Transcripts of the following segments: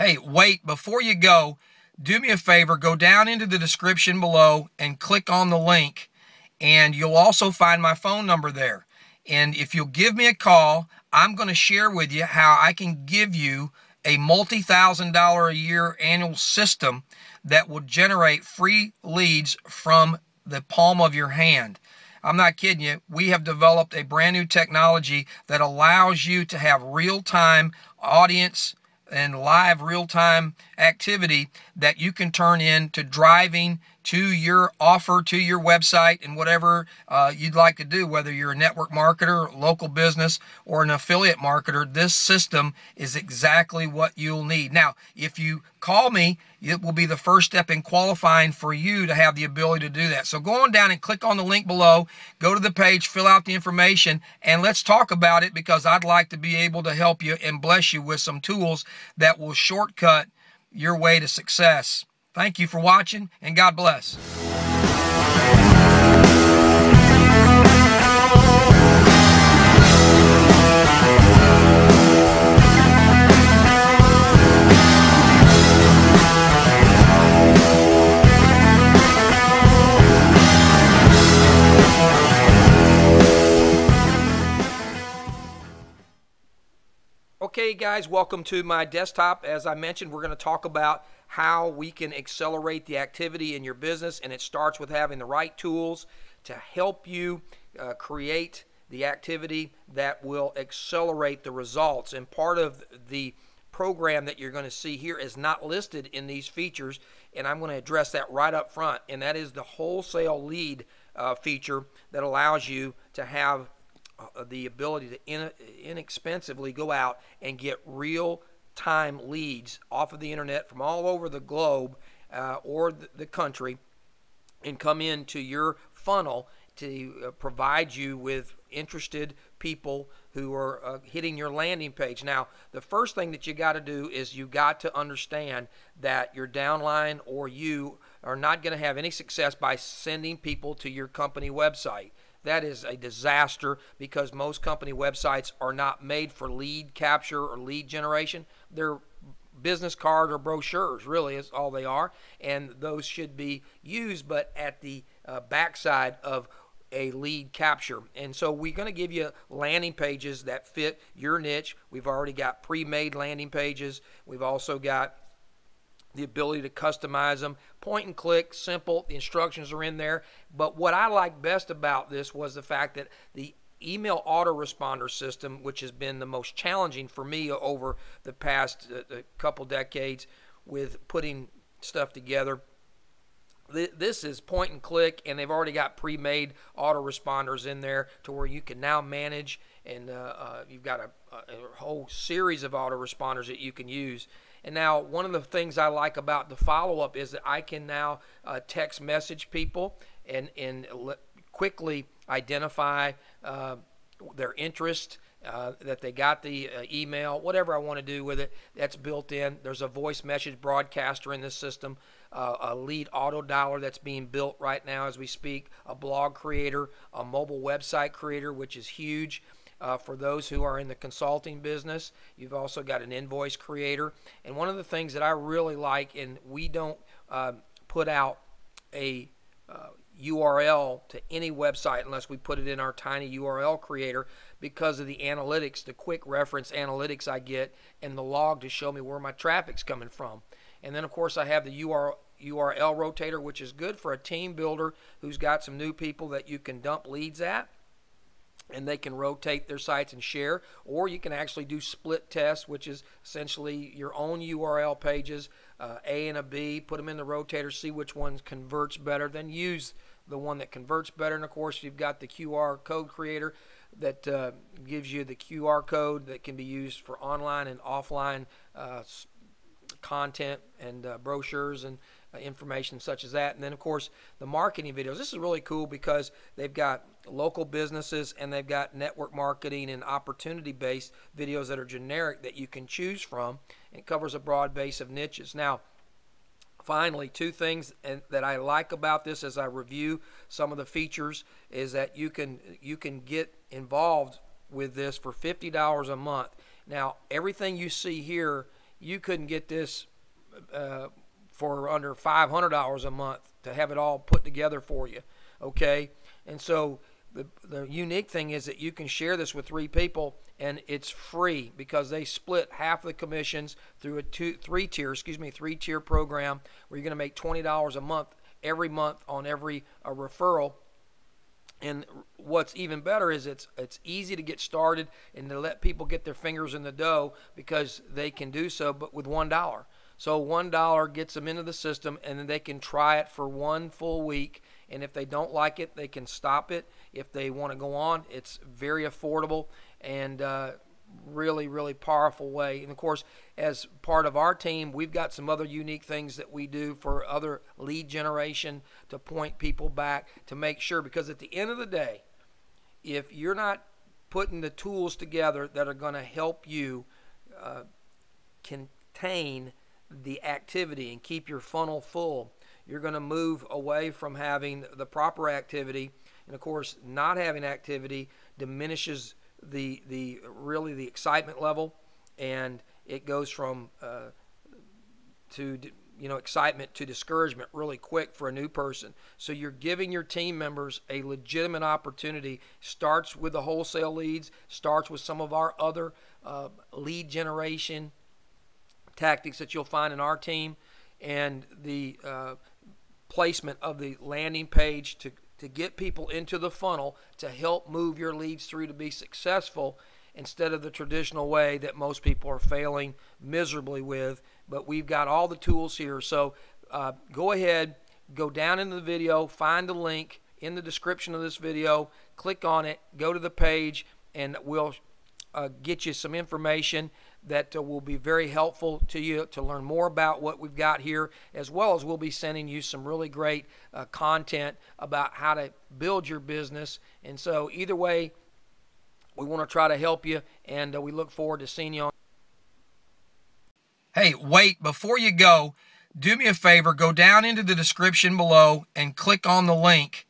Hey, wait, before you go, do me a favor, go down into the description below and click on the link, and you'll also find my phone number there. And if you'll give me a call, I'm going to share with you how I can give you a multi-thousand-dollar a year annual system that will generate free leads from the palm of your hand. I'm not kidding you. We have developed a brand new technology that allows you to have real-time audience and live real-time activity that you can turn into driving to your offer, to your website, and whatever you'd like to do, whether you're a network marketer, local business, or an affiliate marketer. This system is exactly what you'll need. Now, if you call me, it will be the first step in qualifying for you to have the ability to do that. So go on down and click on the link below, go to the page, fill out the information, and let's talk about it, because I'd like to be able to help you and bless you with some tools that will shortcut your way to success. Thank you for watching, and God bless. Okay guys, welcome to my desktop. As I mentioned, we're going to talk about how we can accelerate the activity in your business, and it starts with having the right tools to help you create the activity that will accelerate the results. And part of the program that you're going to see here is not listed in these features, and I'm going to address that right up front, and that is the wholesale lead feature that allows you to have the ability to inexpensively go out and get real-time leads off of the internet from all over the globe or the country, and come into your funnel to provide you with interested people who are hitting your landing page. Now, the first thing that you got to do is you got to understand that your downline or you are not going to have any success by sending people to your company website. That is a disaster, because most company websites are not made for lead capture or lead generation. They're business card or brochures, really, is all they are, and those should be used, but at the backside of a lead capture. And so we're going to give you landing pages that fit your niche. We've already got pre-made landing pages. We've also got the ability to customize them, point and click, simple. The instructions are in there. But what I like best about this was the fact that the email autoresponder system, which has been the most challenging for me over the past couple decades with putting stuff together, this is point and click, and they've already got pre-made autoresponders in there to where you can now manage, and you've got a whole series of autoresponders that you can use. And now, one of the things I like about the follow-up is that I can now text message people and quickly identify their interest, that they got the email, whatever I want to do with it. That's built in. There's a voice message broadcaster in this system, a lead auto dialer that's being built right now as we speak, a blog creator, a mobile website creator, which is huge. For those who are in the consulting business, you've also got an invoice creator. And one of the things that I really like, and we don't put out a URL to any website unless we put it in our tiny URL creator, because of the analytics, the quick reference analytics I get, and the log to show me where my traffic's coming from. And then, of course, I have the URL rotator, which is good for a team builder who's got some new people that you can dump leads at, and they can rotate their sites and share. Or you can actually do split tests, which is essentially your own URL pages, A and a B, put them in the rotator, see which one converts better, then use the one that converts better. And of course, you've got the QR code creator that gives you the QR code that can be used for online and offline content and brochures and information such as that. And then, of course, the marketing videos. This is really cool because they've got local businesses, and they've got network marketing and opportunity-based videos that are generic that you can choose from, and covers a broad base of niches. Now, finally, two things that I like about this as I review some of the features is that you can get involved with this for $50 a month. Now, everything you see here you couldn't get this for under $500 a month to have it all put together for you, okay? And so the unique thing is that you can share this with 3 people, and it's free because they split half the commissions through a three-tier program where you're going to make $20 a month every month on every referral. And what's even better is it's easy to get started and to let people get their fingers in the dough, because they can do so but with $1. So $1 gets them into the system, and then they can try it for 1 full week. And if they don't like it, they can stop it. If they want to go on, it's very affordable and really, really powerful way. And of course, as part of our team, we've got some other unique things that we do for other lead generation to point people back to make sure, because at the end of the day, if you're not putting the tools together that are going to help you contain the activity and keep your funnel full, you're going to move away from having the proper activity. And of course, not having activity diminishes the excitement level, and it goes from excitement to discouragement really quick for a new person. So you're giving your team members a legitimate opportunity. Starts with the wholesale leads, starts with some of our other lead generation tactics that you'll find in our team, and the placement of the landing page to get people into the funnel to help move your leads through to be successful, instead of the traditional way that most people are failing miserably with. But we've got all the tools here. So go ahead, go down into the video, find the link in the description of this video, click on it, go to the page, and we'll get you some information that will be very helpful to you to learn more about what we've got here, as well as we'll be sending you some really great content about how to build your business. And so either way, we want to try to help you, and we look forward to seeing you on. Hey, wait, before you go, do me a favor, go down into the description below and click on the link,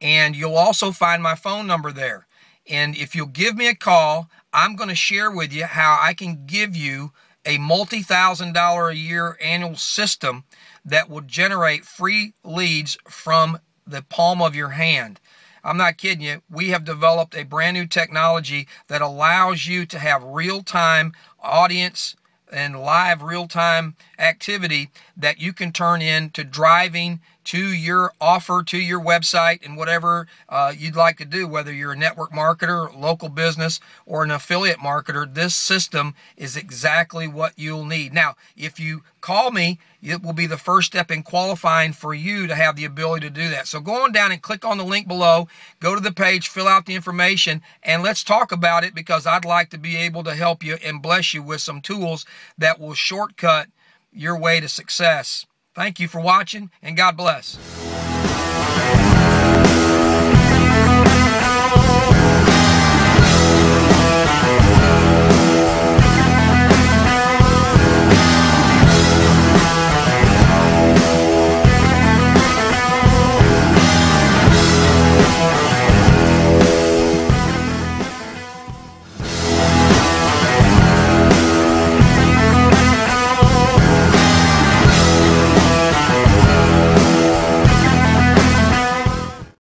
and you'll also find my phone number there. And if you'll give me a call, I'm going to share with you how I can give you a multi-thousand-dollar-a-year annual system that will generate free leads from the palm of your hand. I'm not kidding you. We have developed a brand new technology that allows you to have real-time audience and live real-time activity that you can turn into driving to your offer, to your website, and whatever you'd like to do, whether you're a network marketer, local business, or an affiliate marketer. This system is exactly what you'll need. Now, if you call me, it will be the first step in qualifying for you to have the ability to do that. So go on down and click on the link below, go to the page, fill out the information, and let's talk about it, because I'd like to be able to help you and bless you with some tools that will shortcut your way to success. Thank you for watching, and God bless.